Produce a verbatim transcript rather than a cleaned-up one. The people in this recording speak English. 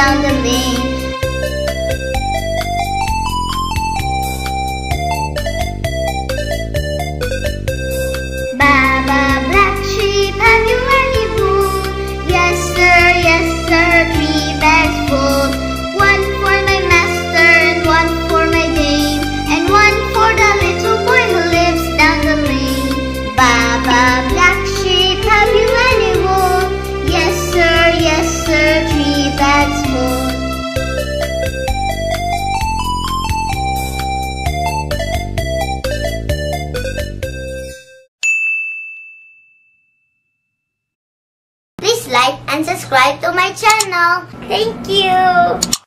down the lane. Baba Black Sheep, have you any wool? Yes sir, yes sir, three bags full. One for my master and one for my dame, and one for the little boy who lives down the lane. Baba Black Sheep, have you any wool? Yes sir, yes sir, three bags full. Please like and subscribe to my channel. Thank you.